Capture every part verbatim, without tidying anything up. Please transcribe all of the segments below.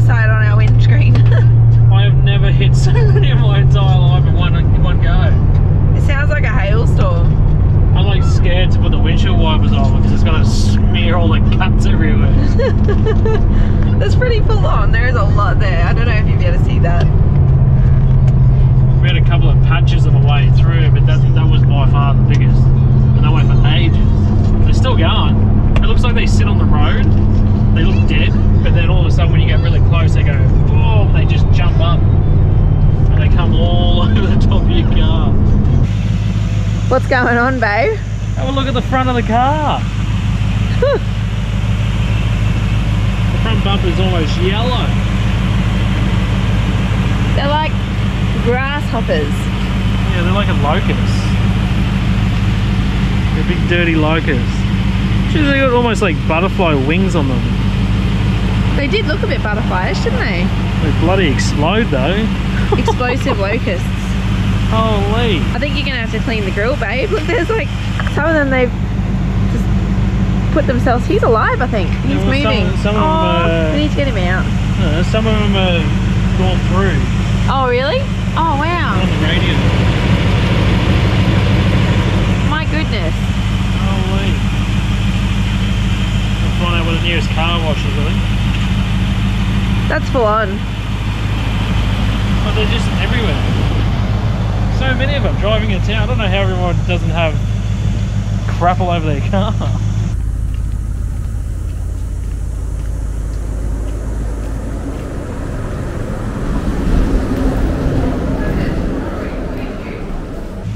suicide on our windscreen. I have never hit so many in my entire life in one, in one go. It sounds like a hailstorm. I'm like scared to put the windshield wipers on because it's going to smear all the cuts everywhere. That's pretty full on. There is a lot there. I don't know if you've ever seen that. We had a couple of patches of the way through, but that, that was by far the biggest. And they went for ages. They're still going. It looks like they sit on the road, they look dead, but then all of a sudden when you get really close they go, oh, they just jump up and they come all over the top of your car. What's going on, babe? Have a look at the front of the car. The front bumper is almost yellow. They're like grasshoppers. Yeah, they're like a locust. They're big dirty locusts. Geez, they got almost like butterfly wings on them. They did look a bit butterflyish, didn't they? They bloody explode though. Explosive locusts. Holy. I think you're gonna have to clean the grill, babe. Look, there's like some of them, they've just put themselves. He's alive, I think. He's yeah, well, moving. Some, some of oh, them, uh, we need to get him out. No, some of them are gone through. Oh really? Oh wow. They're on the radio. My goodness. Holy. I'll find out where the nearest car wash is, I think. That's full on. Oh, they're just everywhere. So many of them driving in town. I don't know how everyone doesn't have crap all over their car.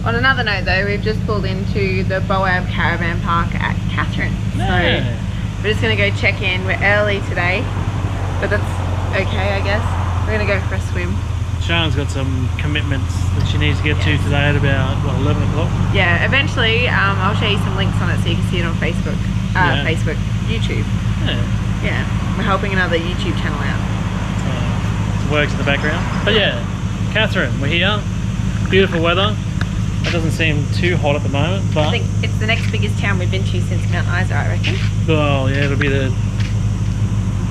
On another note though, we've just pulled into the Boab Caravan Park at Katherine. No. So we're just going to go check in. We're early today, but that's okay I guess. We're going to go for a swim. Sharon's got some commitments that she needs to get yes. to today at about what, eleven o'clock? Yeah, eventually um, I'll show you some links on it so you can see it on Facebook. Uh, yeah. Facebook, YouTube. Yeah. Yeah, we're helping another YouTube channel out. Uh, it works in the background. But yeah, Katherine, we're here. Beautiful weather. It doesn't seem too hot at the moment, but I think it's the next biggest town we've been to since Mount Isa, I reckon. Well, yeah, it'll be the...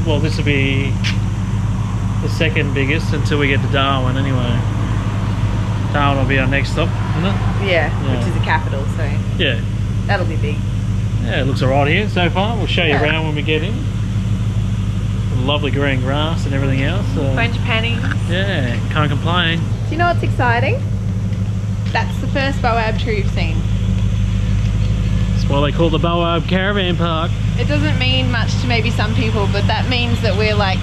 Well, this will be the second biggest until we get to Darwin anyway. Darwin will be our next stop, isn't it? Yeah, yeah. Which is the capital, so... Yeah. That'll be big. Yeah, it looks alright here so far. We'll show you yeah. around when we get in. Lovely green grass and everything else. So. French paintings. Yeah, can't complain. Do you know what's exciting? That's the first Boab tree you've seen. That's why they call the Boab Caravan Park. It doesn't mean much to maybe some people, but that means that we're like,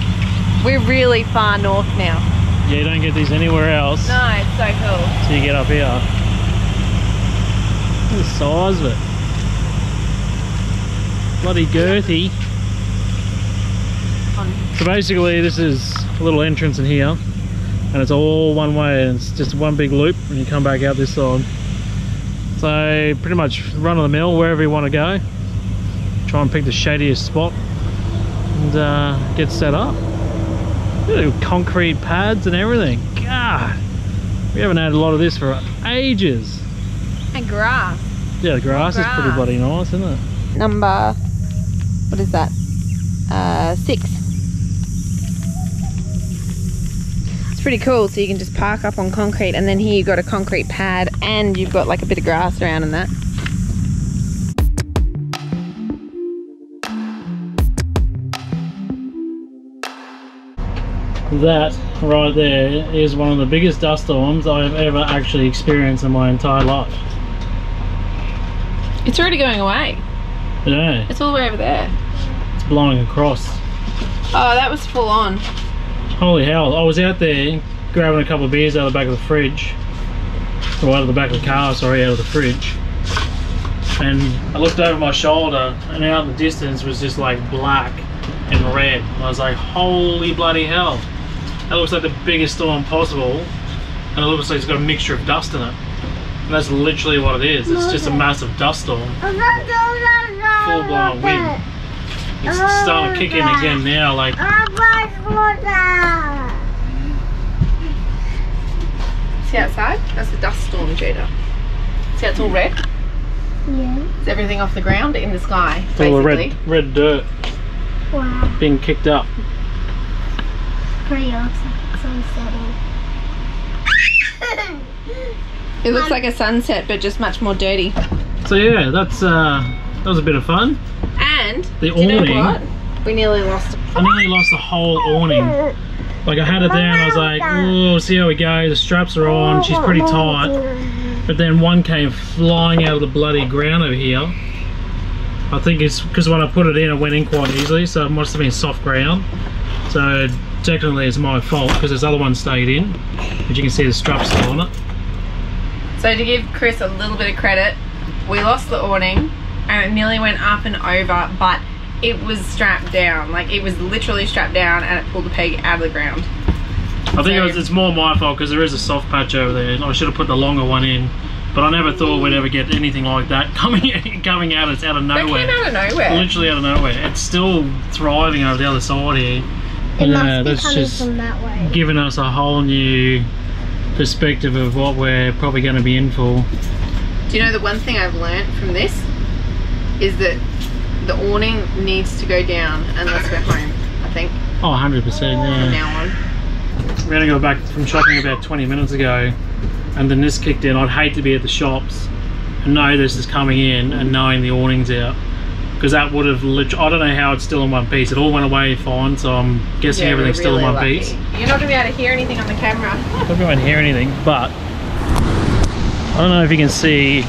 we're really far north now. Yeah, you don't get these anywhere else. No, it's so cool. So you get up here. Look at the size of it. Bloody girthy. On. So basically this is a little entrance in here. And it's all one way and it's just one big loop and you come back out this side. So pretty much run of the mill wherever you want to go. Try and pick the shadiest spot and uh, get set up. Little concrete pads and everything. God, we haven't had a lot of this for ages. And grass. Yeah, the grass, grass. is pretty bloody nice, isn't it? Number, what is that? Uh, six. Pretty cool, so you can just park up on concrete and then here you've got a concrete pad and you've got like a bit of grass around and that. That right there is one of the biggest dust storms I've ever actually experienced in my entire life. It's already going away. Yeah. It's all the way over there. It's blowing across. Oh, that was full on. Holy hell, I was out there grabbing a couple of beers out of the back of the fridge. Or out of the back of the car, sorry, out of the fridge. And I looked over my shoulder and out in the distance was just like black and red. And I was like, holy bloody hell. That looks like the biggest storm possible. And it looks like it's got a mixture of dust in it. And that's literally what it is. It's just a massive dust storm. Full blown wind. It's starting to kick in again now, like... See outside? That's the dust storm, Judah. See how it's all red? Yeah. It's everything off the ground in the sky, it's basically. All the red, red dirt. Wow. Being kicked up. pretty awesome sunsetting. It looks um, like a sunset, but just much more dirty. So yeah, that's uh, that was a bit of fun. And the awning, you know what? We nearly lost. I nearly lost the whole awning. Like I had it there, and I was like, "Oh, see how we go." The straps are on. She's pretty tight. But then one came flying out of the bloody ground over here. I think it's because when I put it in, it went in quite easily, so it must have been soft ground. So technically, it's my fault because this other one stayed in. But you can see the straps still on it. So to give Chris a little bit of credit, we lost the awning and it nearly went up and over, but it was strapped down. Like it was literally strapped down and it pulled the peg out of the ground. I think so, it was, it's more my fault because there is a soft patch over there. I should have put the longer one in, but I never thought we'd ever get anything like that coming coming out. It's out of nowhere. It came out of nowhere. Literally out of nowhere. It's still thriving over the other side here. It yeah, must be that's coming just from that way. Giving us a whole new perspective of what we're probably going to be in for. Do you know the one thing I've learned from this is that the awning needs to go down unless we're home, I think. Oh, one hundred percent, yeah. From now on. We're going to go back from shopping about twenty minutes ago and then this kicked in. I'd hate to be at the shops and know this is coming in and knowing the awning's out, because that would have literally, I don't know how it's still in one piece. It all went away fine, so I'm guessing yeah, everything's really still in one lucky. piece. You're not going to be able to hear anything on the camera. I probably won't hear anything, but I don't know if you can see,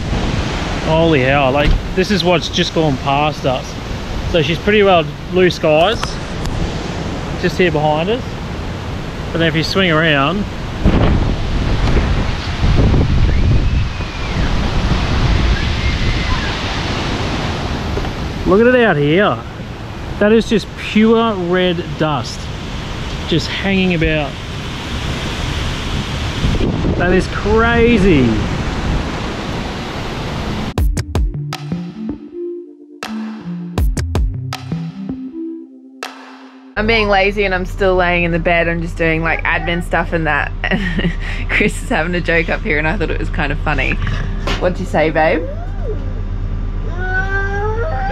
holy hell, like this is what's just gone past us. So she's pretty well blue skies, just here behind us. But then if you swing around, look at it out here. That is just pure red dust. Just hanging about. That is crazy. I'm being lazy and I'm still laying in the bed. I'm just doing like admin stuff and that. And Chris is having a joke up here and I thought it was kind of funny. What'd you say, babe?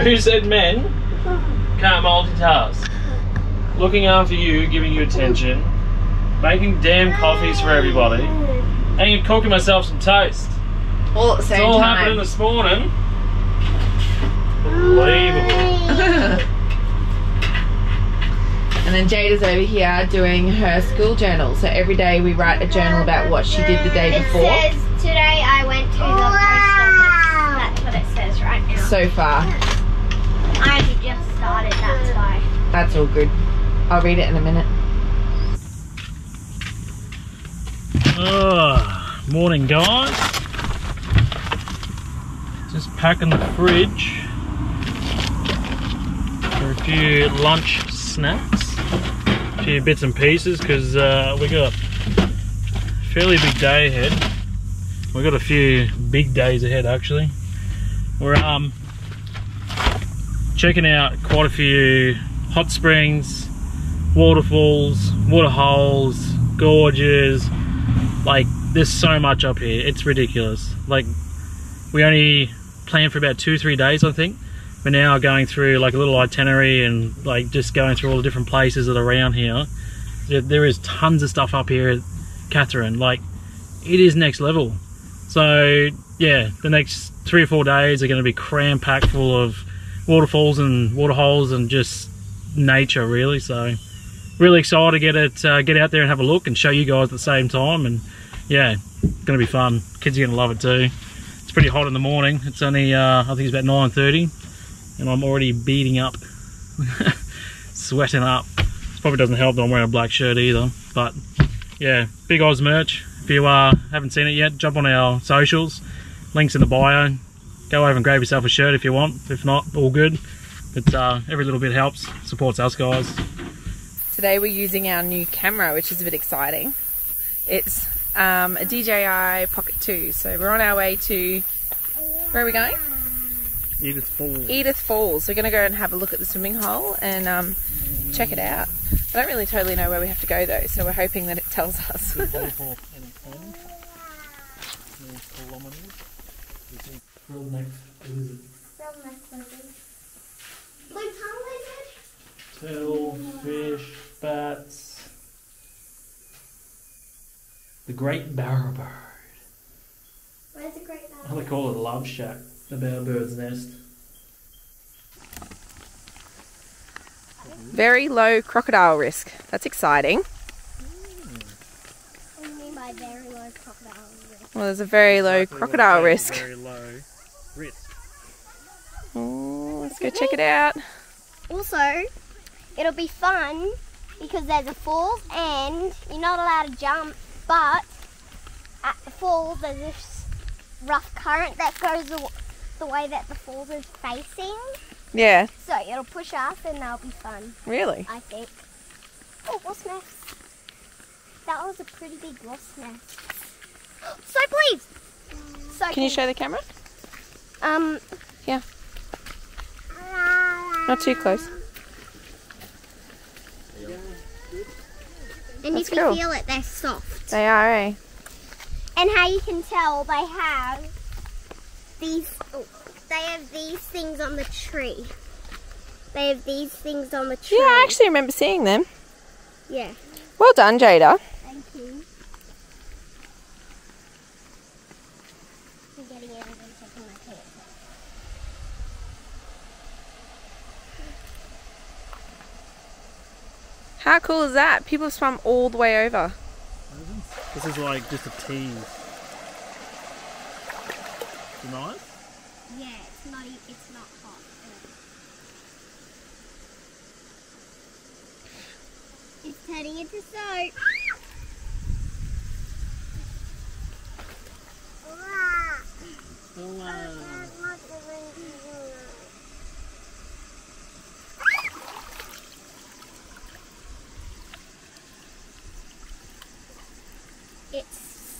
Who said men can't multitask? Looking after you, giving you attention, making damn coffees for everybody, and cooking myself some toast. All at the same time. It's all time. happening this morning. Unbelievable. And then Jada's over here doing her school journal. So every day we write a journal about what she did the day before. It says, today I went to the post office. That's what it says right now. So far. I just started, that's why. That's all good. I'll read it in a minute. Oh, morning guys. Just packing the fridge for a few lunch snacks. A few bits and pieces because uh, we got a fairly big day ahead. We've got a few big days ahead actually. We're um. checking out quite a few hot springs, waterfalls, water holes, gorges. Like there's so much up here, it's ridiculous. Like we only planned for about two, three days I think. We're now going through like a little itinerary and like just going through all the different places that are around here. There is tons of stuff up here at Katherine, like it is next level. So yeah, the next three or four days are gonna be cram-packed full of waterfalls and water holes and just nature really. So really excited to get it uh, get out there and have a look and show you guys at the same time. And yeah, it's gonna be fun. Kids are gonna love it too. It's pretty hot in the morning. It's only uh, I think it's about nine thirty and I'm already beating up, sweating up. It probably doesn't help that I'm wearing a black shirt either, but yeah, Big Oz merch. If you uh, haven't seen it yet, jump on our socials, links in the bio. Go over and grab yourself a shirt if you want. If not, all good. But uh, every little bit helps. Supports us, guys. Today we're using our new camera, which is a bit exciting. It's um, a D J I Pocket two. So we're on our way to... Where are we going? Edith Falls. Edith Falls. We're going to go and have a look at the swimming hole and um, check it out. I don't really totally know where we have to go, though, so we're hoping that it tells us. Real neck lizard. Real neck lizard. Blue tongue lizard? Turtle, fish, bats. The Great Bowerbird. Where's the Great Bowerbird? They call it a love shack, the bowerbird's nest. Very low crocodile risk. That's exciting. What do you mean by very low crocodile risk? Well, there's a very low exactly crocodile risk. Very low risk. Oh, let's go check it out. Also, it'll be fun because there's a falls and you're not allowed to jump, but at the falls there's this rough current that goes the way that the falls is facing. Yeah. So it'll push us and that'll be fun. Really? I think. Oh, wasp nest. That was a pretty big wasp nest. So please. So Can please. you show the camera? Um. Yeah. Not too close. And That's you can cool. feel it, they're soft. They are, eh? And how you can tell, they have these... Oh. They have these things on the tree. They have these things on the tree. Yeah, I actually remember seeing them. Yeah. Well done, Jada. Thank you. I'm getting it and taking my pants off. How cool is that? People have swum all the way over. This is like just a tease. Isn't it nice? Yeah, it's not, it's not hot. It's turning into soap. It's,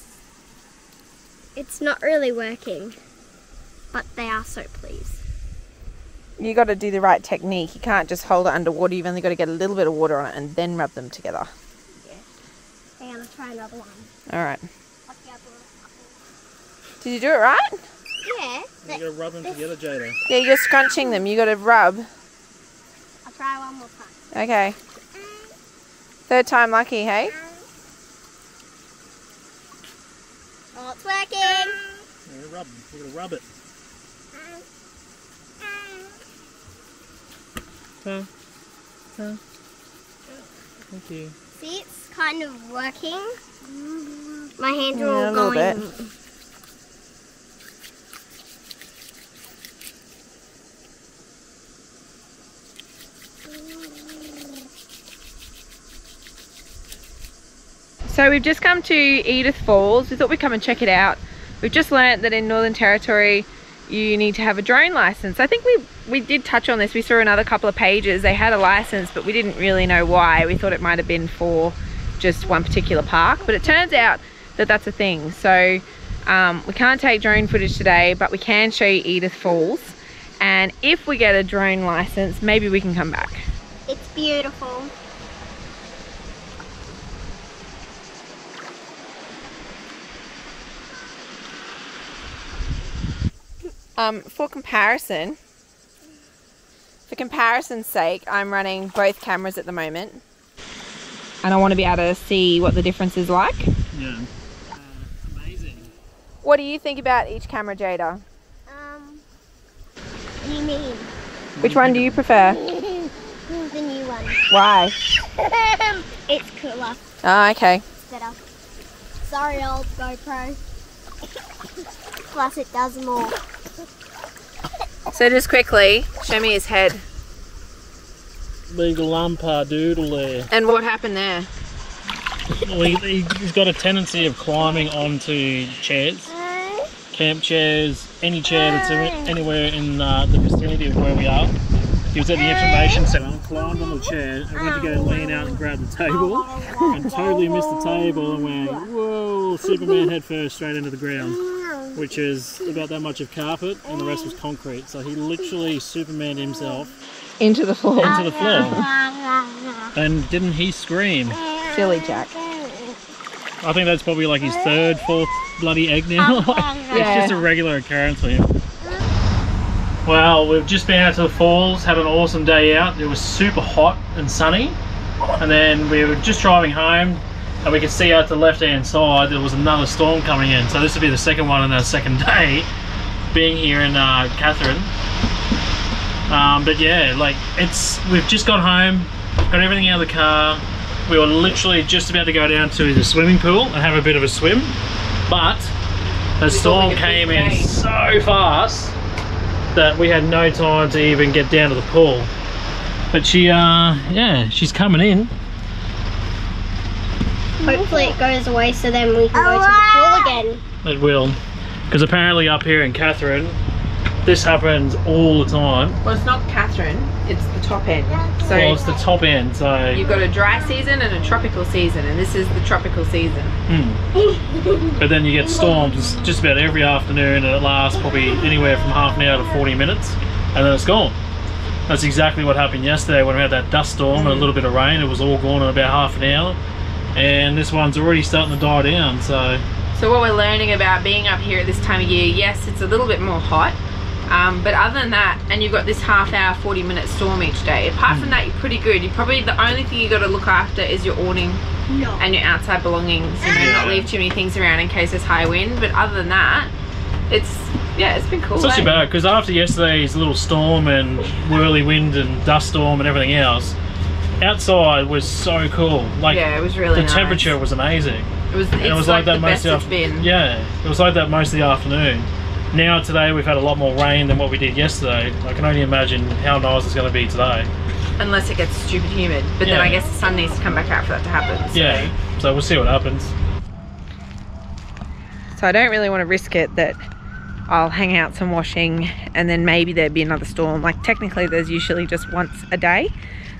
it's not really working. But they are so pleased. You got to do the right technique. You can't just hold it underwater. You've only got to get a little bit of water on it and then rub them together. Yeah. I'm going to try another one. All right. Did you do it right? Yeah. You've got to rub them together, Jada. Yeah, you're scrunching them. You've got to rub. I'll try one more time. Okay. Third time lucky, hey? Oh, it's working. We're gonna rub them. We're gonna rub it. Ta, ta. Thank you. See, it's kind of working. My hands yeah, are all going. A little bit. So we've just come to Edith Falls. We thought we'd come and check it out. We've just learnt that in Northern Territory you need to have a drone licence. I think we, we did touch on this. We saw another couple of pages. They had a licence but we didn't really know why. We thought it might have been for just one particular park. But it turns out that that's a thing. So um, we can't take drone footage today, but we can show you Edith Falls. And if we get a drone licence, maybe we can come back. It's beautiful. Um, for comparison, for comparison's sake, I'm running both cameras at the moment. And I want to be able to see what the difference is like. Yeah. Uh, amazing. What do you think about each camera, Jada? Um, what do you mean? Which one do you prefer? The new one. Why? It's cooler. Oh, okay. It's better. Sorry, old GoPro. Plus it does more. So just quickly, show me his head. Big lumper doodle there. And what happened there? Well, he, he's got a tendency of climbing onto chairs, camp chairs, any chair that's anywhere in uh, the vicinity of where we are. He was at the information centre, climbed on the chair and went to go lean out and grab the table and totally missed the table and went, whoa, Superman head first straight into the ground. Which is about that much of carpet and the rest was concrete. So he literally Supermaned himself into the floor. Into the floor. And didn't he scream? Silly Jack. I think that's probably like his third, fourth bloody egg now. It's yeah. just a regular occurrence for him. Well, we've just been out to the falls, had an awesome day out. It was super hot and sunny. And then we were just driving home. and we could see out to the left-hand side there was another storm coming in. So this would be the second one on our second day being here in uh, Katherine. Um, but yeah, like it's we've just got home, got everything out of the car. We were literally just about to go down to the swimming pool and have a bit of a swim, but the storm came in so fast that we had no time to even get down to the pool. But she, uh, yeah, she's coming in. Hopefully it goes away so then we can oh, go to the pool again. It will, because apparently up here in Katherine, this happens all the time. Well, it's not Katherine, it's the top end. So well, it's the top end, so... You've got a dry season and a tropical season, and this is the tropical season. Mm. But then you get storms just about every afternoon, and it lasts probably anywhere from half an hour to forty minutes, and then it's gone. That's exactly what happened yesterday when we had that dust storm mm. and a little bit of rain. It was all gone in about half an hour, and this one's already starting to die down, so... So what we're learning about being up here at this time of year, yes, it's a little bit more hot, Um, but other than that, and you've got this half hour, forty minute storm each day. Apart from that, you're pretty good. You're probably, the only thing you got to look after is your awning no. and your outside belongings. So you do not leave too many things around in case there's high wind. But other than that, it's, yeah, it's been cool. It's not too bad, because after yesterday's little storm and whirly wind and dust storm and everything else, outside was so cool. Like, yeah, it was really the nice. temperature was amazing. It was, it's it was like, like that the most best it's been. Yeah, it was like that most of the afternoon. Now today we've had a lot more rain than what we did yesterday. I can only imagine how nice it's going to be today. Unless it gets stupid humid, but yeah. then I guess the sun needs to come back out for that to happen. So. Yeah, so we'll see what happens. So I don't really want to risk it that I'll hang out some washing and then maybe there'd be another storm. Like technically there's usually just once a day.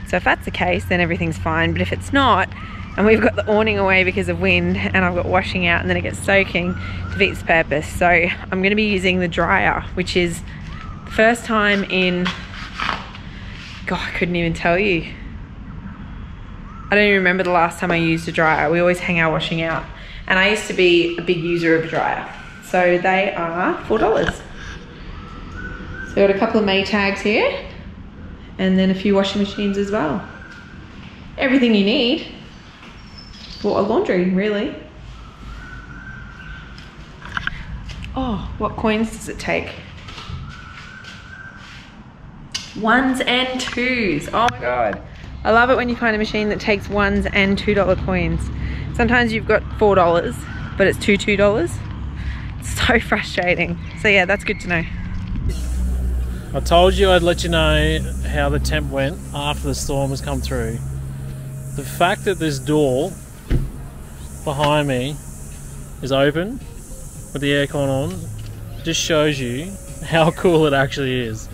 So if that's the case, then everything's fine. But if it's not, and we've got the awning away because of wind and I've got washing out and then it gets soaking, defeats purpose. So I'm going to be using the dryer, which is the first time in, God, I couldn't even tell you. I don't even remember the last time I used a dryer. We always hang our washing out. And I used to be a big user of a dryer. So they are four dollars. So we've got a couple of Maytags here and then a few washing machines as well. Everything you need. Well, a laundry, really. Oh, what coins does it take? Ones and twos. Oh my God. I love it when you find a machine that takes ones and two dollar coins. Sometimes you've got four dollars, but it's two two dollars. It's so frustrating. So yeah, that's good to know. I told you I'd let you know how the temp went after the storm has come through. The fact that this door behind me is open with the aircon on just shows you how cool it actually is.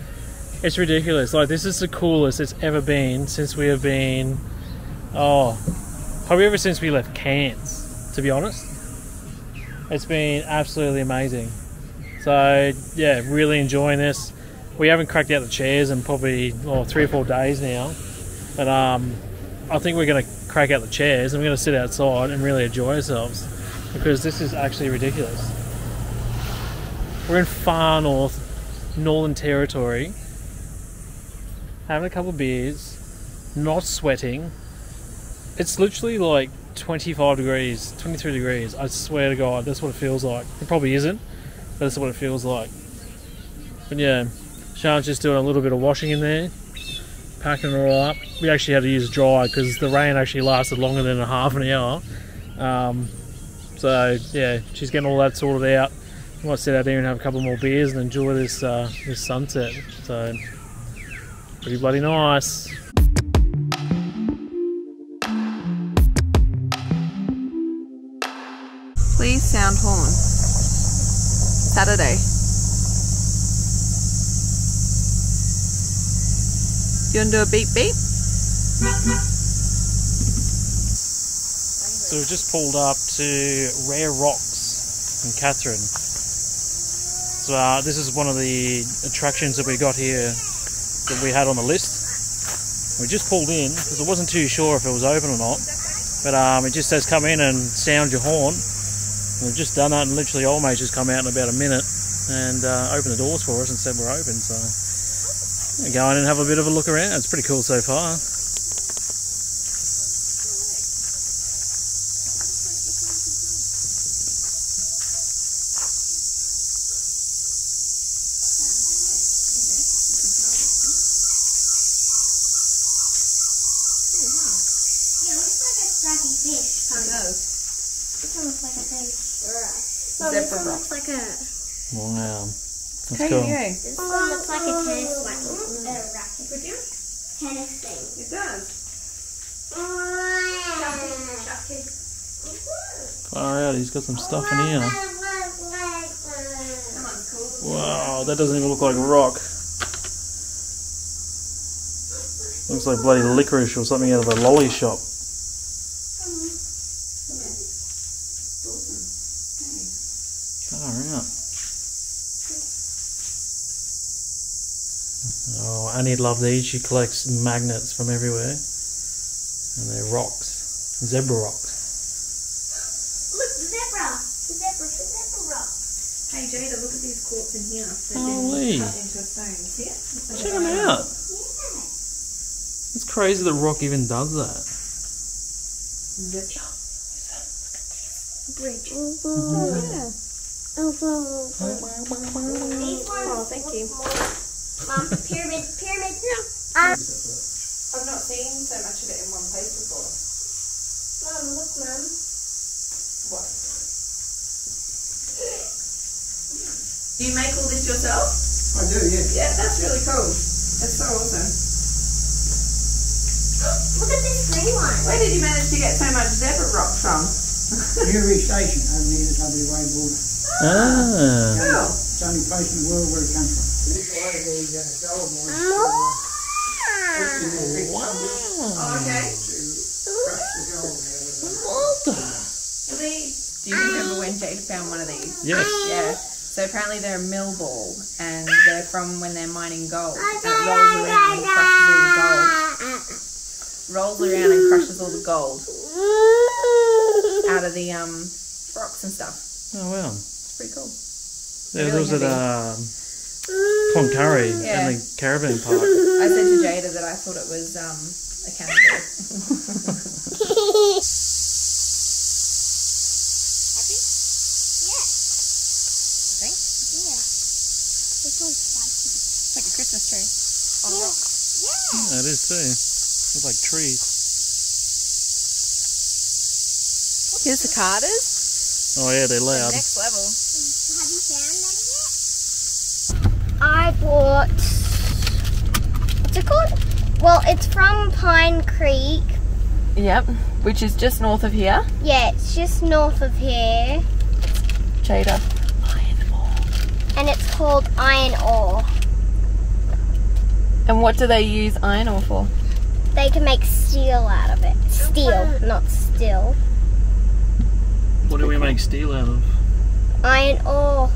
It's ridiculous. Like, this is the coolest it's ever been since we have been, oh, probably ever since we left Cairns, to be honest. It's been absolutely amazing. So yeah, really enjoying this. We haven't cracked out the chairs in probably oh, three or four days now, but um I think we're going to crack out the chairs and we're going to sit outside and really enjoy ourselves, because this is actually ridiculous. We're in far north, Northern Territory, having a couple of beers, not sweating. It's literally like twenty-five degrees, twenty-three degrees. I swear to God, that's what it feels like. It probably isn't, but that's what it feels like. But yeah, Sean's just doing a little bit of washing in there, packing it all up. We actually had to use dry because the rain actually lasted longer than a half an hour. Um, so yeah, she's getting all that sorted out. We might sit out here and have a couple more beers and enjoy this uh, this sunset. So pretty bloody nice. Please sound horn. Saturday. Do you want to do a beep beep? So we've just pulled up to Rare Rocks in Katherine. So uh, this is one of the attractions that we got here that we had on the list. We just pulled in because I wasn't too sure if it was open or not. But um, it just says come in and sound your horn. And we've just done that and literally old mate's just come out in about a minute and uh, opened the doors for us and said we're open. So go in and have a bit of a look around. It's pretty cool so far. kind of. This one looks like a big rock. Well, this one looks like a... Wow. That's cool. This one looks like a tennis racket. Would you? Tennis thing. It does. Far out, he's got some stuff in here. Wow, that doesn't even look like a rock. Looks like bloody licorice or something out of a lolly shop. Far out. Oh, Annie'd love these. She collects magnets from everywhere. And they're rocks. Zebra rocks. Look, the zebra! The zebra, the zebra rock! Hey Jada, look at these quartz in here. They've been cut into a stone. You see it? Check them out! Yeah! It's crazy that rock even does that. Zebra. What's that? A bridge. Oh, yeah. Oh, thank you. Mum, pyramid, pyramid. Yeah. I've not seen so much of it in one place before. Mum, look, Mum. What? Do you make all this yourself? I do, yeah. Yeah, that's really cool. That's so awesome. Look at this green one. Where did you manage to get so much zebra rock from? Newry Station, over near the W A border. Ah. Cool. It's the only place in the world where it comes from. This way, the gold mines. Wow. Oh, okay. What the? Do you remember when Jada found one of these? Yes. Yeah. So apparently they're a mill ball and they're from when they're mining gold. And it rolls around and crushes all the gold. Rolls around and crushes all the gold. Out of the um rocks and stuff. Oh, wow. It's pretty cool. Yeah, really those heavy. Are the... Um... Concurry yeah. And the caravan park. I said to Jada that I thought it was um, a cannibal. Happy? Yeah. Thanks? Yeah. This one's spicy. It's like a Christmas tree. On yeah. Rock. Yeah. That is too. It's like trees. Here's cicadas. Oh yeah, they're loud. Next level. Have you found them yet? I bought, what's it called? Well, it's from Pine Creek. Yep, which is just north of here. Yeah, it's just north of here. Jada, iron ore. And it's called iron ore. And what do they use iron ore for? They can make steel out of it. Steel, not steel. What do we make steel out of? Iron ore.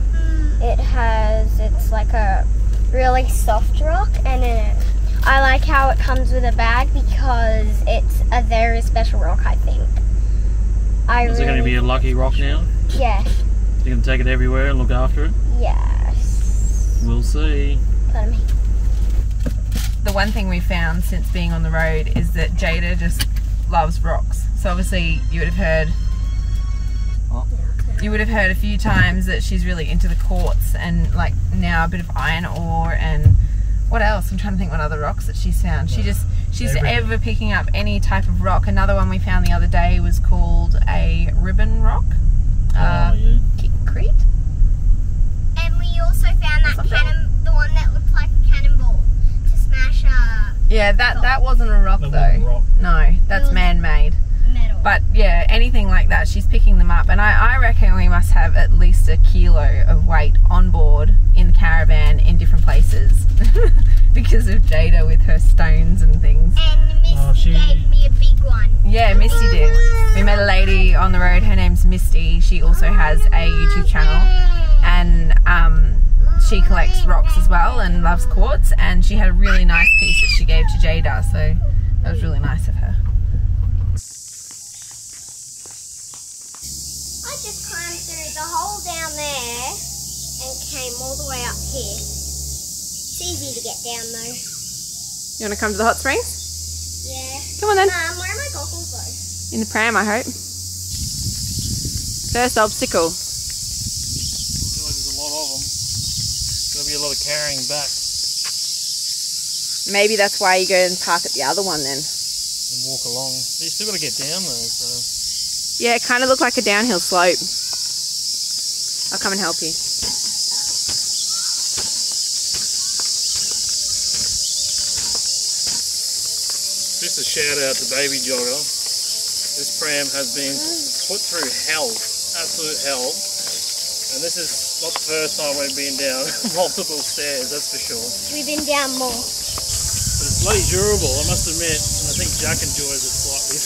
It has, it's like a really soft rock, and it, I like how it comes with a bag because it's a very special rock, I think. I Is really, it going to be a lucky rock now? Yeah. You can take it everywhere and look after it? Yes. We'll see. Pardon me. The one thing we found since being on the road is that Jada just loves rocks. So obviously you would have heard... Oh. You would have heard a few times that she's really into the quartz and like now a bit of iron ore and what else? I'm trying to think what other rocks that she's found. She just, she's ever picking up any type of rock. Another one we found the other day was called a ribbon rock. Uh, oh, yeah. Kickcrete. And we also found that cannon, the one that looked like a cannonball to smash a... Yeah, that, that wasn't a rock though. That wasn't a rock. No, that's man-made. But yeah, anything like that, she's picking them up. And I, I reckon we must have at least a kilo of weight on board in the caravan in different places because of Jada with her stones and things. And Misty oh, she... gave me a big one. Yeah, Misty did. We met a lady on the road, her name's Misty. She also has a YouTube channel and um, she collects rocks as well and loves quartz. And she had a really nice piece that she gave to Jada, so that was really nice of her. Just climbed through the hole down there and came all the way up here. It's easy to get down though. You want to come to the hot springs? Yeah. Come on then. Um, where are my goggles though? In the pram, I hope. First obstacle. I feel like there's a lot of them. There'll be a lot of carrying back. Maybe that's why you go and park at the other one then. And walk along. But you still got to get down though, so... Yeah, it kind of looked like a downhill slope. I'll come and help you. Just a shout out to Baby Jogger. This pram has been put through hell, absolute hell. And this is not the first time we've been down multiple stairs, that's for sure. We've been down more. But it's bloody durable, I must admit. And I think Jack enjoys it slightly.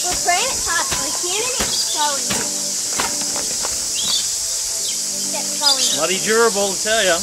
Well, pram, it's hard for a human, it's so easy. That's going on. Bloody durable, I tell ya.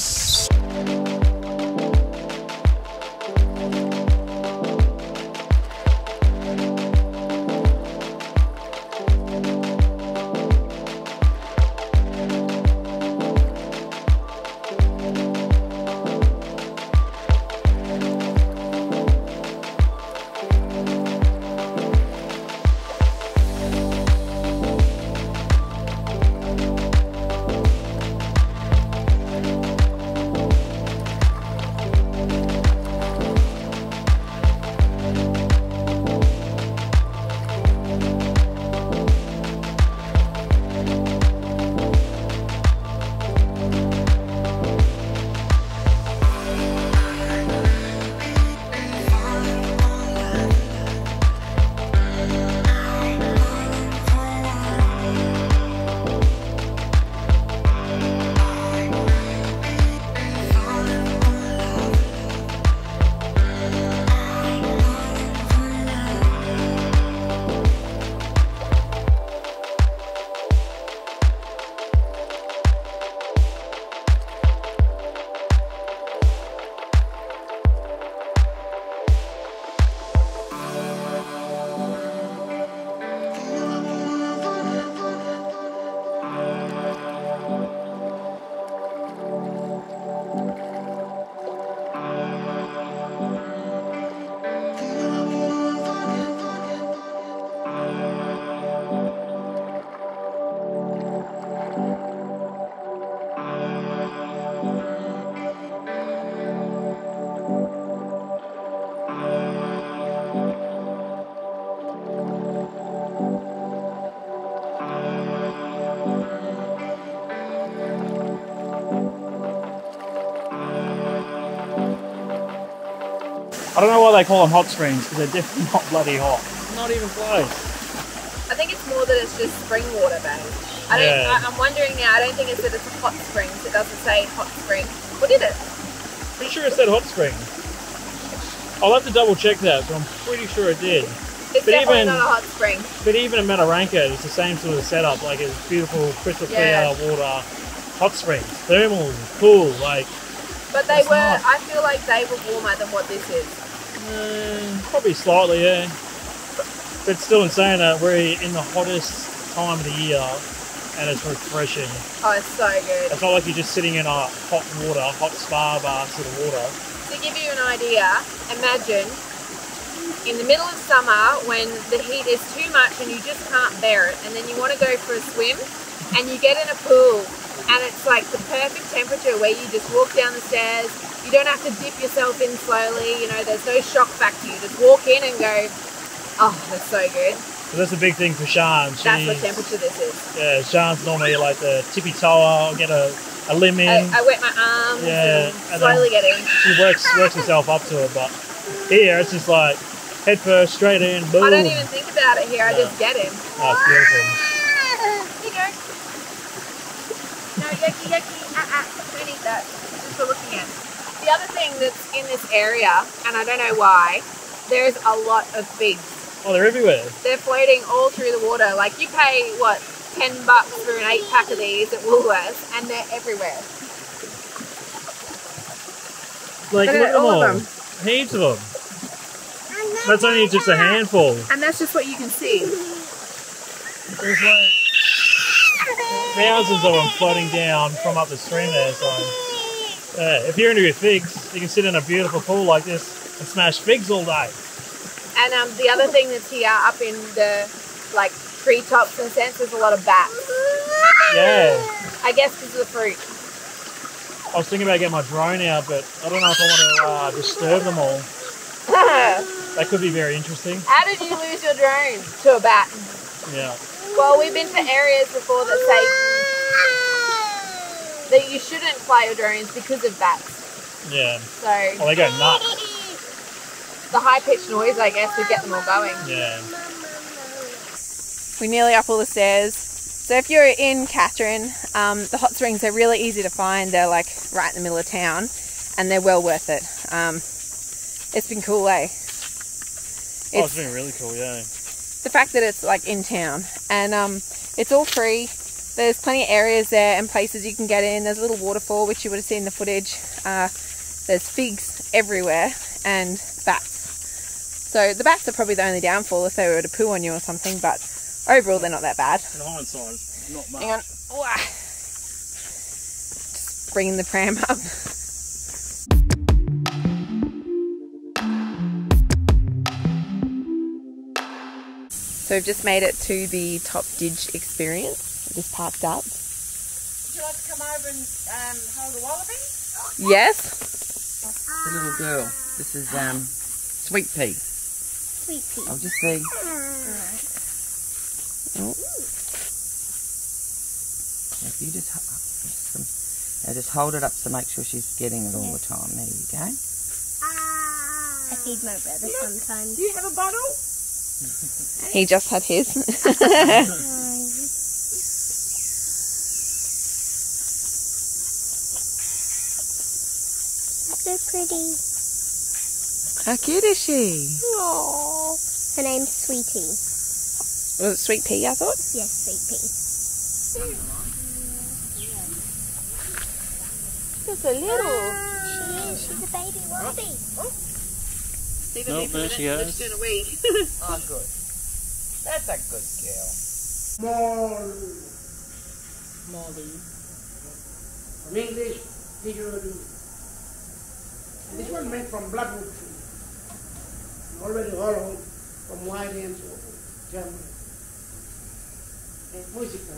I don't know why they call them hot springs, because they're definitely not bloody hot. Not even close. I think it's more that it's just spring water, babe. I don't, yeah. I, I'm wondering now, I don't think it said it's a hot springs. It doesn't say hot spring. What did it? Pretty sure it said hot spring. I'll have to double check that, but I'm pretty sure it did. It's but definitely even, not a hot spring. But even at Mataranka, it's the same sort of setup. Like it's beautiful, crystal clear yeah. water, hot springs, thermals, cool. Like. But they were, not. I feel like they were warmer than what this is. Uh, probably slightly, yeah. But still insane that we're in the hottest time of the year and it's refreshing. Oh, it's so good. It's not like you're just sitting in a hot water, hot spa bath sort of water. To give you an idea, imagine in the middle of summer when the heat is too much and you just can't bear it, and then you want to go for a swim and you get in a pool and it's like the perfect temperature where you just walk down the stairs. You don't have to dip yourself in slowly, you know, there's no shock factor. You just walk in and go, oh, that's so good. So that's the big thing for Sian. She's, that's what temperature this is. Yeah, Sian's normally like the tippy-toe, I'll get a, a limb in. I, I wet my arms yeah, and slowly get in. She works, works herself up to it, but here it's just like head first, straight in, boom. I don't even think about it here, no. I just get in. Oh, it's beautiful. Here you go. No, yucky, yucky, uh-uh, don't eat that. Just for looking at. The other thing that's in this area, and I don't know why, there's a lot of figs. Oh, they're everywhere. They're floating all through the water. Like you pay, what, ten bucks for an eight pack of these at Woolworths, and they're everywhere. Like look at all of them. Heaps of them. That's only just a handful. And that's just what you can see. There's like thousands of them floating down from up the stream there, so. Uh, if you're into your figs, you can sit in a beautiful pool like this and smash figs all day. And um, the other thing that's here up in the like treetops and sense is a lot of bats. Yeah. I guess because of the fruit. I was thinking about getting my drone out, but I don't know if I want to uh, disturb them all. That could be very interesting. How did you lose your drone? To a bat. Yeah. Well, we've been to areas before that say that you shouldn't fly your drones because of bats. Yeah. So. Oh, they go nuts. The high-pitched noise, I guess, would get them all going. Yeah. We're nearly up all the stairs. So if you're in Katherine, um, the hot springs are really easy to find. They're like right in the middle of town, and they're well worth it. Um, it's been cool, eh? It's, oh, it's been really cool, yeah. The fact that it's like in town, and um, it's all free. There's plenty of areas there and places you can get in. There's a little waterfall, which you would have seen in the footage. Uh, there's figs everywhere, and bats. So the bats are probably the only downfall if they were to poo on you or something, but overall they're not that bad. In hindsight, it's not much. Hang on. Just bringing the pram up. So we've just made it to the Top Didj Experience. We just parked up. Would you like to come over and um, hold a wallaby? Yes. The little girl. This is um. Sweet pea. Sweet pea. I'll just see. Alright. Oh. If you just, some, now just hold it up to make sure she's getting it all the time. There you go. I feed my brother Look, sometimes. Do you have a bottle? He just had his. So pretty. How cute is she? Aww. Her name's Sweetie. Was it Sweet Pea, I thought? Yes, Sweet Pea. She's a little. Ah, she is. She's a baby wallaby. Oh. Oh. Nope, there she goes. She's doing a wee. Oh, good. That's a good girl. Molly. Molly. From English, didgeridoo. And this one made from bloodwood tree. Already all from wide ends of Germany. And musical.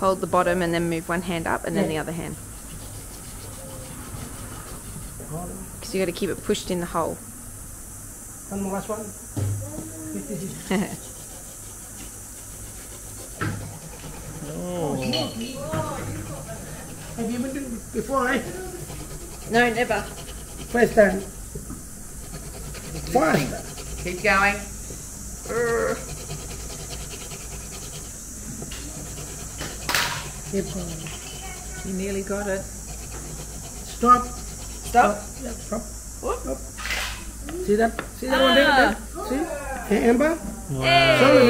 Hold the bottom and then move one hand up and then yeah. the other hand. Because you got to keep it pushed in the hole. One more last one. Oh. Have you been doing it before, eh? No, never. First time. Fine. Keep going. Urgh. You nearly got it. Stop. Stop. Stop. Stop. What? Stop. See that? See that ah. one there? See? Hey, Amber? Wow. Hey. Sorry,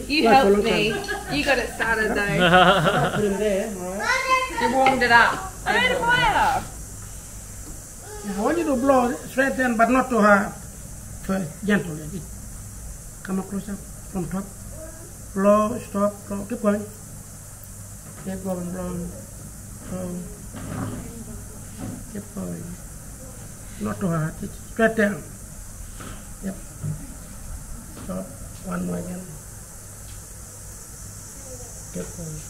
Amber. You helped me. Time. You got it started, though. Put it there. Right. You warmed it up. I made a fire. I want you to blow straight down, but not too hard. First, gently. Come up closer from top. Blow, stop, blow. Keep going. Keep going, blown, blown. Keep going. Not too hard. It's straight down. Yep. Stop. One more again. Keep going.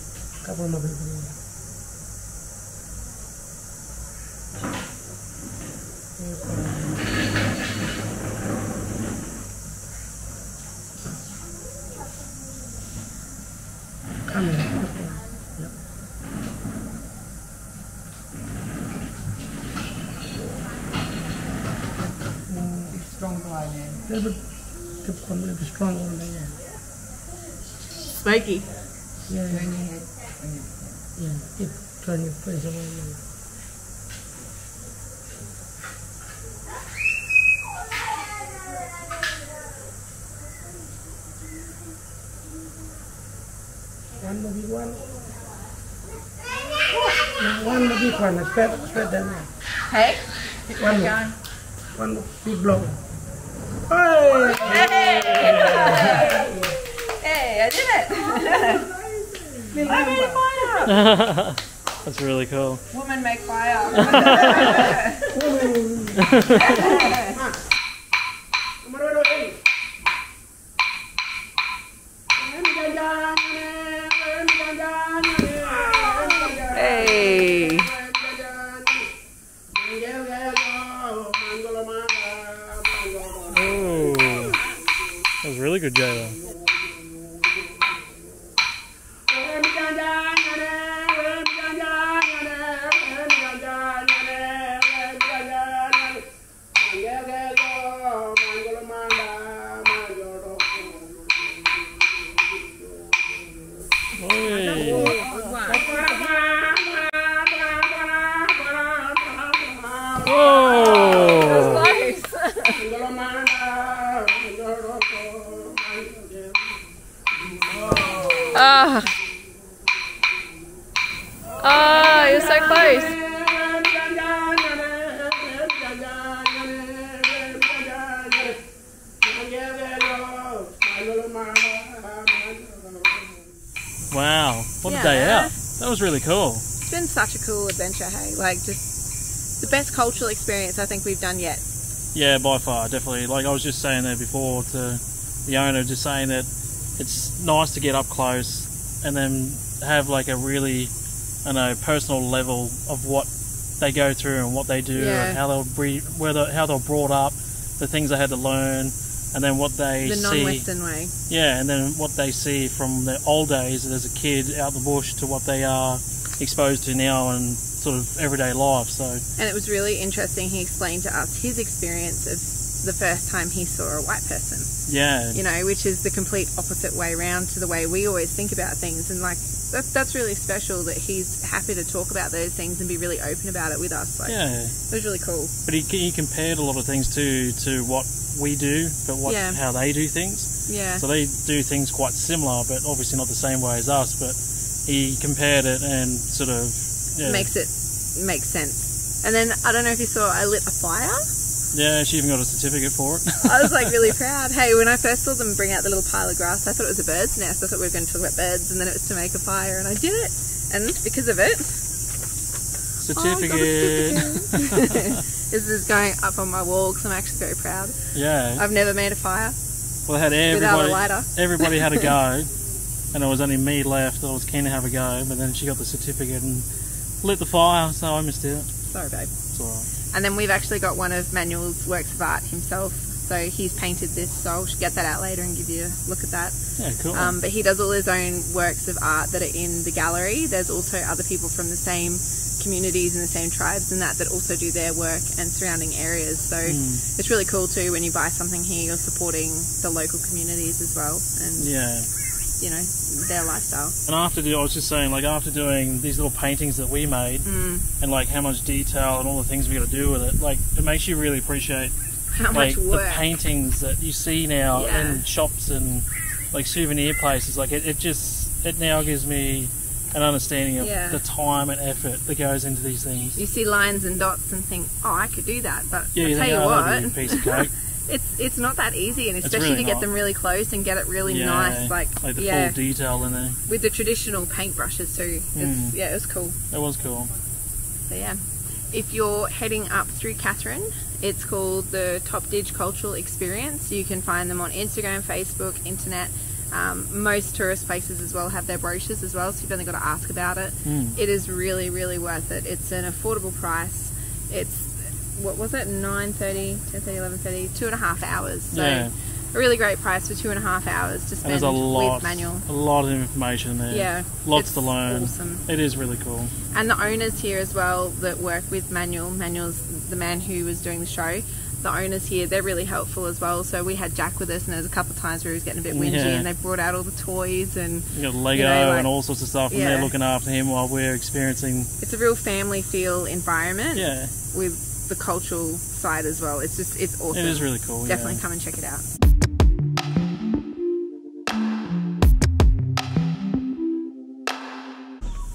Couple more people here. Keep going. Come here. Yep. little bit difficult, a little bit stronger than that. Spiky. Yeah. Turn your head. Yeah, keep turning your face away. One more big one. One more big one. Spread, spread that one. Hey? One more. One more big blow. Hey! Hey! Hey! Hey, I did it! I made fire! That's really cool. Women make fire. Hey! Ooh. That was really good, Jayla. Ah! Ah, you're so close! Wow, what yeah. a day out! That was really cool. It's been such a cool adventure, hey? Like, just the best cultural experience I think we've done yet. Yeah, by far, definitely. Like, I was just saying there before to the owner, just saying that it's nice to get up close and then have like a really, I know, personal level of what they go through and what they do yeah. and how they'll breed, whether how they're brought up, the things they had to learn, and then what they the see. The non-Western way. Yeah, and then what they see from their old days as a kid out in the bush to what they are exposed to now and sort of everyday life. So. And it was really interesting. He explained to us his experience of the first time he saw a white person. Yeah. You know, which is the complete opposite way around to the way we always think about things. And like, that, that's really special that he's happy to talk about those things and be really open about it with us. Like, yeah. It was really cool. But he, he compared a lot of things too, to what we do, but what yeah. how they do things. Yeah. So they do things quite similar, but obviously not the same way as us. But he compared it and sort of... Yeah. Makes it make sense. And then, I don't know if you saw, I lit a fire. Yeah, she even got a certificate for it. I was like really proud. Hey, when I first saw them bring out the little pile of grass, I thought it was a bird's nest. I thought we were going to talk about birds, and then it was to make a fire, and I did it. And because of it, certificate. Oh, certificate. This is going up on my wall because I'm actually very proud. Yeah. I've never made a fire. Well, I had everybody. Without a lighter. Everybody had a go, and it was only me left. I was keen to have a go, but then she got the certificate and lit the fire, so I missed out. Sorry, babe. It's all right. And then we've actually got one of Manuel's works of art himself. So he's painted this, so I'll get that out later and give you a look at that. Yeah, cool. Um, but he does all his own works of art that are in the gallery. There's also other people from the same communities and the same tribes and that that also do their work and surrounding areas. So mm. it's really cool too when you buy something here, you're supporting the local communities as well. And yeah. You know, their lifestyle. And after the, I was just saying, like after doing these little paintings that we made, mm. and like how much detail and all the things we got to do with it, like it makes you really appreciate how like, much work. The paintings that you see now yeah. in shops and like souvenir places. Like it, it just, it now gives me an understanding of yeah. the time and effort that goes into these things. You see lines and dots and think, oh, I could do that, but yeah, I'll tell you, know, you what, that'd be a piece of cake. It's it's not that easy, and especially really to get not. them really close and get it really yeah, nice, like, like the yeah, full detail in there with the traditional paint brushes too. It's, mm. Yeah, it was cool. It was cool. So yeah, if you're heading up through Katherine, it's called the Top Didj Cultural Experience. You can find them on Instagram, Facebook, internet. Um, most tourist places as well have their brochures as well, so you've only got to ask about it. Mm. It is really really worth it. It's an affordable price. It's what was it, nine thirty, ten thirty, eleven thirty, two and a half hours. So yeah. a really great price for two and a half hours to spend a lot, with Manuel. A lot of information there. Yeah. Lots to learn. Awesome. It is really cool. And the owners here as well that work with Manuel, Manuel's the man who was doing the show, the owners here, they're really helpful as well. So we had Jack with us, and there's a couple of times where he was getting a bit whingy, yeah. and they brought out all the toys and you got Lego, you know, like, and all sorts of stuff, and yeah. they're looking after him while we're experiencing. It's a real family feel environment. Yeah. With the cultural side as well. It's just, it's awesome. It is really cool. Definitely yeah. come and check it out.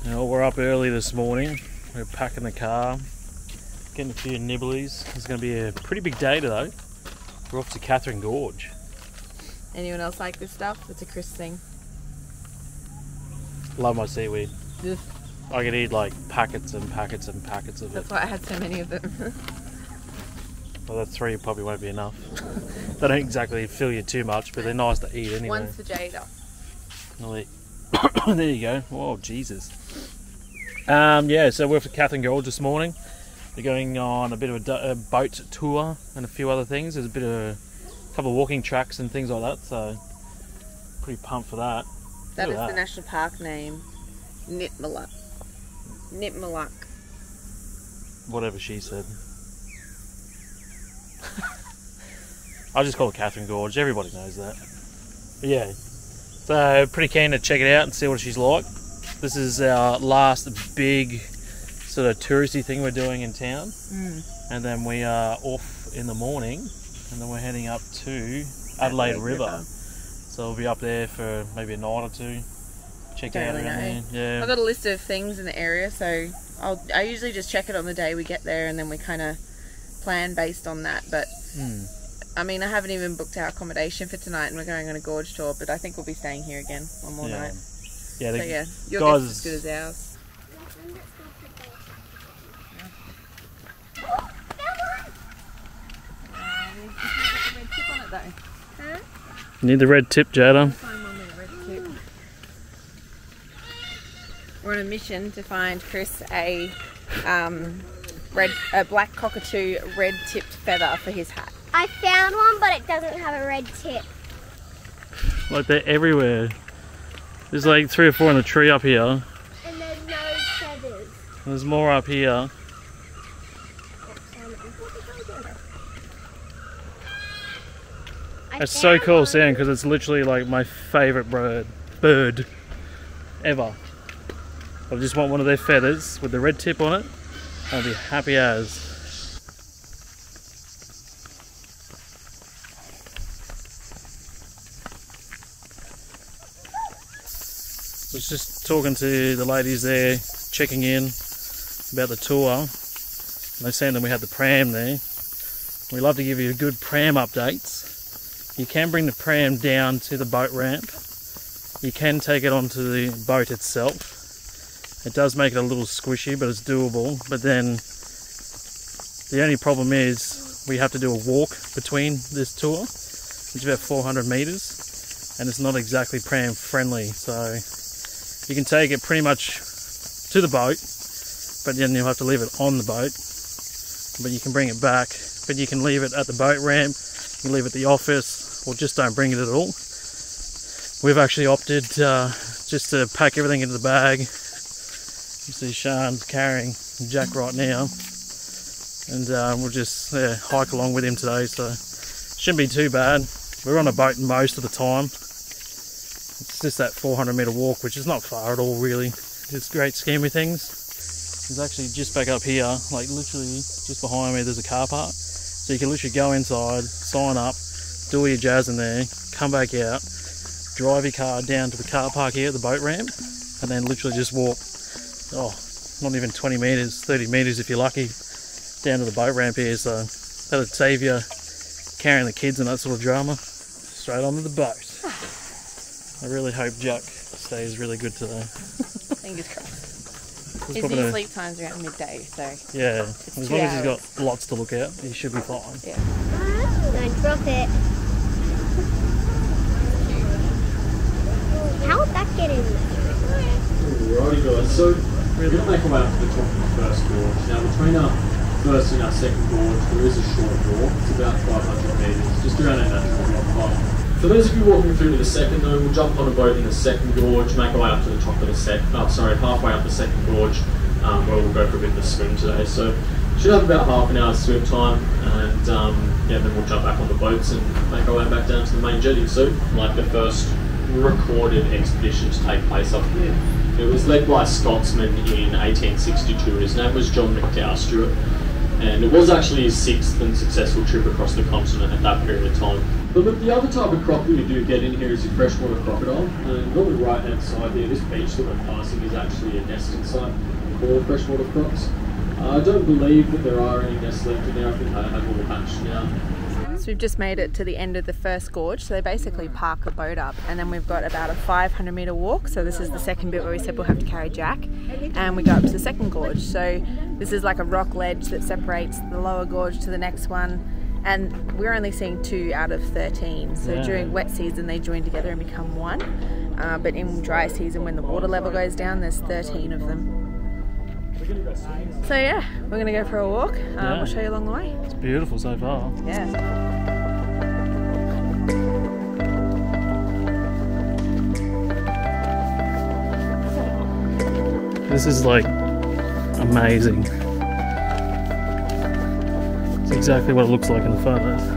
Well, we're up early this morning. We're packing the car, getting a few nibblies. It's going to be a pretty big day today. We're off to Katherine Gorge. Anyone else like this stuff? It's a Chris thing. Love my seaweed. Ugh. I could eat like packets and packets and packets of that's it. That's why I had so many of them. Well, that three probably won't be enough. They don't exactly fill you too much, but they're nice to eat anyway. One's for Jada. There you go. Oh, Jesus. Um, yeah, so we're for Katherine Gorge this morning. We're going on a bit of a, a boat tour and a few other things. There's a bit of a, a couple of walking tracks and things like that, so pretty pumped for that. That is that. The national park name, Nitmiluk. Nitmiluk. Whatever she said. I just call it Katherine Gorge. Everybody knows that. But yeah. So pretty keen to check it out and see what she's like. This is our last big sort of touristy thing we're doing in town. Mm. And then we are off in the morning. And then we're heading up to Adelaide, Adelaide River. River. So we'll be up there for maybe a night or two. Check out around here. Yeah. I've got a list of things in the area, so I'll, I usually just check it on the day we get there, and then we kind of plan based on that. But mm. I mean, I haven't even booked our accommodation for tonight, and we're going on a gorge tour, but I think we'll be staying here again one more yeah. night. Yeah, so yeah, your guys guess is as good as ours. Oh, that one. You need the red tip, Jada. We're on a mission to find Chris a um, red, a black cockatoo red-tipped feather for his hat. I found one, but it doesn't have a red tip. Like they're everywhere. There's like three or four in the tree up here. And there's no feathers. And there's more up here. It's so cool one. Seeing because it's literally like my favourite bird, bird ever. I just want one of their feathers with the red tip on it. I'll be happy as. I was just talking to the ladies there, checking in about the tour. And they said that we had the pram there. We love to give you good pram updates. You can bring the pram down to the boat ramp. You can take it onto the boat itself. It does make it a little squishy, but it's doable. But then the only problem is we have to do a walk between this tour, which is about four hundred meters, and it's not exactly pram friendly. So you can take it pretty much to the boat, but then you'll have to leave it on the boat. But you can bring it back, but you can leave it at the boat ramp, you can leave it at the office, or just don't bring it at all. We've actually opted uh, just to pack everything into the bag. You see Sean's carrying Jack right now, and uh, we'll just yeah, hike along with him today, so shouldn't be too bad. We're on a boat most of the time. It's just that four hundred metre walk, which is not far at all really. It's great scheme of things. It's actually just back up here, like literally just behind me there's a car park. So you can literally go inside, sign up, do all your jazz in there, come back out, drive your car down to the car park here at the boat ramp, and then literally just walk. Oh, not even twenty metres, thirty metres if you're lucky, down to the boat ramp here, so that'll save you carrying the kids and that sort of drama. Straight onto the boat. I really hope Jack stays really good today. Fingers crossed. His new sleep time's around midday, so... Yeah, as long as he's got lots to look at, he should be fine. Yeah. Don't drop it. How would that get in there? Alrighty guys, so... We're going to make our way up to the top of the first gorge. Now between our first and our second gorge, there is a short walk. It's about five hundred metres, just around our natural rock park. For those of you walking through to the second though, we'll jump on a boat in the second gorge, make our way up to the top of the second, oh, sorry, halfway up the second gorge, um, where we'll go for a bit of a swim today. So, should have about half an hour's swim time. Um, and um, yeah, then we'll jump back on the boats and make our way back down to the main jetty soon. Like the first recorded expedition to take place up here. It was led by a Scotsman in eighteen sixty-two. His name was John McDowell-Stewart, and it was actually his sixth and successful trip across the continent at that period of time. But look, the other type of crop that you do get in here is your freshwater crocodile, and normally right outside here, this beach that we're passing is actually a nesting site for freshwater crops. Uh, I don't believe that there are any nests left in there. I think they have all hatched now. So we've just made it to the end of the first gorge, so they basically park a boat up, and then we've got about a five hundred metre walk. So this is the second bit where we said we'll have to carry Jack, and we go up to the second gorge. So this is like a rock ledge that separates the lower gorge to the next one, and we're only seeing two out of thirteen. So yeah, during wet season they join together and become one, uh, but in dry season when the water level goes down there's thirteen of them. So yeah, we're going to go for a walk. Um, yeah. We'll show you along the way. It's beautiful so far. Yeah. This is like amazing. It's exactly what it looks like in the photos.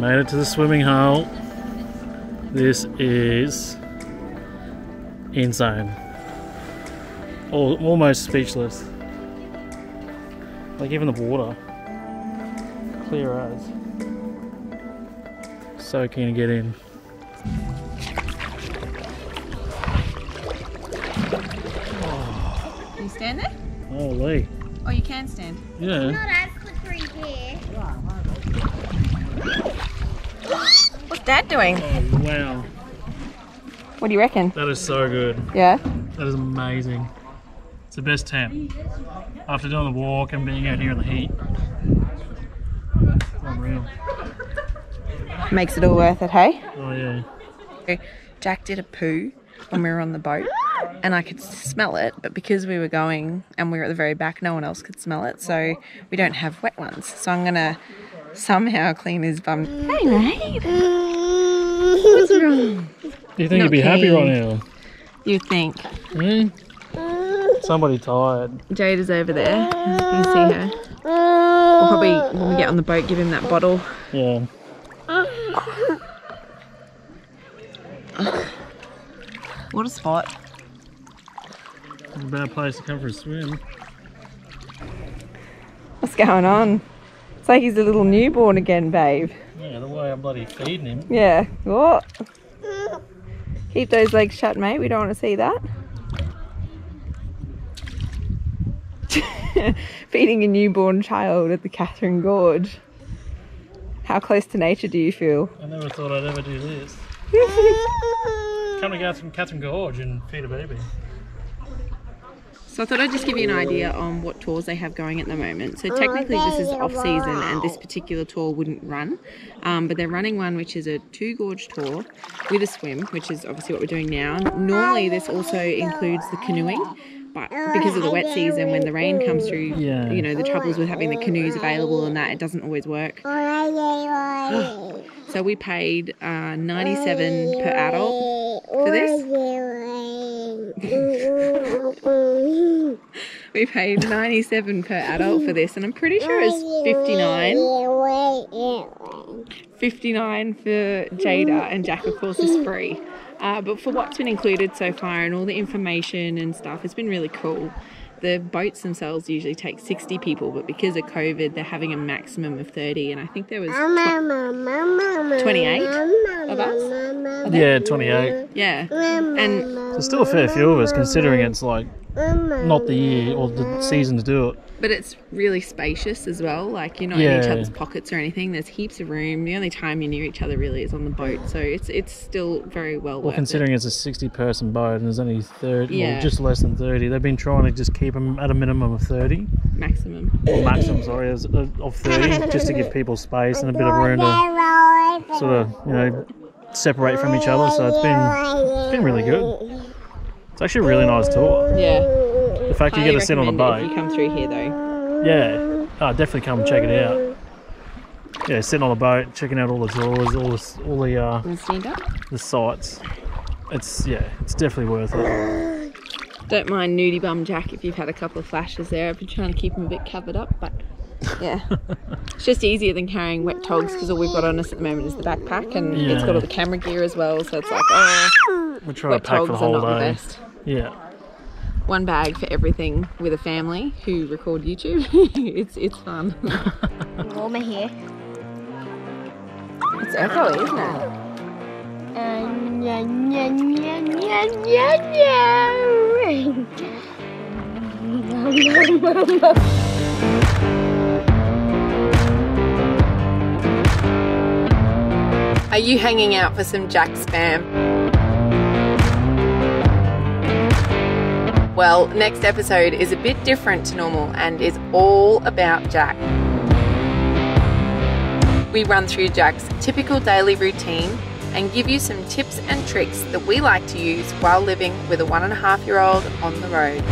Made it to the swimming hole. This is insane. All, almost speechless. Like even the water, clear as. So keen to get in. Oh. Can you stand there? Holy. Oh, you can stand. Yeah. It's not as slippery here. What's Dad doing? Oh, wow. What do you reckon? That is so good. Yeah? That is amazing. It's the best tent. After doing the walk and being out here in the heat. It's unreal. Makes it all worth it, hey? Oh, yeah. Jack did a poo when we were on the boat, and I could smell it, but because we were going and we were at the very back, no one else could smell it, so we don't have wet ones. So I'm going to somehow clean his bum. Hey, mate. What's wrong? You think you'd be happy right now? You think. Mm. Somebody tired. Jade is over there. You see her. We'll probably, when we get on the boat, give him that bottle. Yeah. What a spot. It's a bad place to come for a swim. What's going on? It's like he's a little newborn again, babe. Yeah, the way I'm bloody feeding him. Yeah. What? Keep those legs shut, mate. We don't want to see that. Feeding a newborn child at the Katherine Gorge. How close to nature do you feel? I never thought I'd ever do this. Come to Katherine, Katherine Gorge and feed a baby. So I thought I'd just give you an idea on what tours they have going at the moment. So technically this is off season and this particular tour wouldn't run, um, but they're running one which is a two gorge tour with a swim, which is obviously what we're doing now. Normally this also includes the canoeing, but because of the wet season when the rain comes through, yeah, you know, the troubles with having the canoes available and that, it doesn't always work. So we paid uh, ninety-seven per adult for this. We paid ninety-seven per adult for this, and I'm pretty sure it's fifty-nine. fifty-nine for Jada, and Jack of course is free. Uh, but for what's been included so far and all the information and stuff, it's been really cool. The boats themselves usually take sixty people, but because of COVID, they're having a maximum of thirty, and I think there was twenty-eight of us. Yeah, twenty-eight. Yeah. And there's still a fair few of us, considering it's like not the year or the season to do it. But it's really spacious as well, like you're not yeah. in each other's pockets or anything. There's heaps of room. The only time you're near each other really is on the boat, so it's it's still very well, well worth considering it. It's a sixty person boat and there's only thirty, yeah. well, just less than thirty. They've been trying to just keep them at a minimum of thirty. Maximum. Or maximum, sorry, of thirty, just to give people space and a bit of room to sort of, you know, separate from each other, so it's been, it's been really good. It's actually a really nice tour. Yeah. The fact you get to sit on the boat. You come through here though. Yeah. Oh, definitely come and check it out. Yeah, sitting on the boat, checking out all the tours, all the all the uh the sights. It's yeah, it's definitely worth it. Don't mind nudie bum Jack if you've had a couple of flashes there. I've been trying to keep him a bit covered up, but yeah, it's just easier than carrying wet togs because all we've got on us at the moment is the backpack, and yeah. it's got all the camera gear as well. So it's like, oh, we're trying wet to pack togs for the whole are not day. The best. Yeah, one bag for everything with a family who record YouTube. it's it's fun. Warmer here. It's echoey, isn't it? Um, yeah, yeah, yeah, yeah, yeah, yeah. Are you hanging out for some Jack spam? Well, next episode is a bit different to normal and is all about Jack. We run through Jack's typical daily routine and give you some tips and tricks that we like to use while living with a one and a half year old on the road.